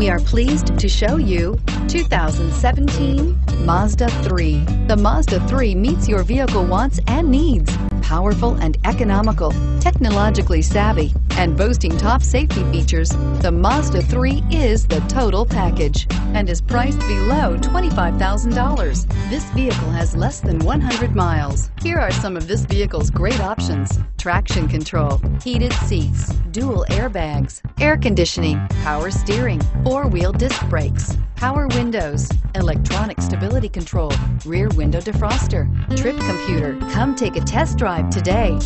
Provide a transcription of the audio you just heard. We are pleased to show you 2017 Mazda 3. The Mazda 3 meets your vehicle wants and needs. Powerful and economical, technologically savvy, and boasting top safety features, the Mazda 3 is the total package and is priced below $25,000. This vehicle has less than 100 miles. Here are some of this vehicle's great options: traction control, heated seats, dual airbags, air conditioning, power steering, four-wheel disc brakes, power windows, electronic stability control, rear window defroster, trip computer. Come take a test drive today.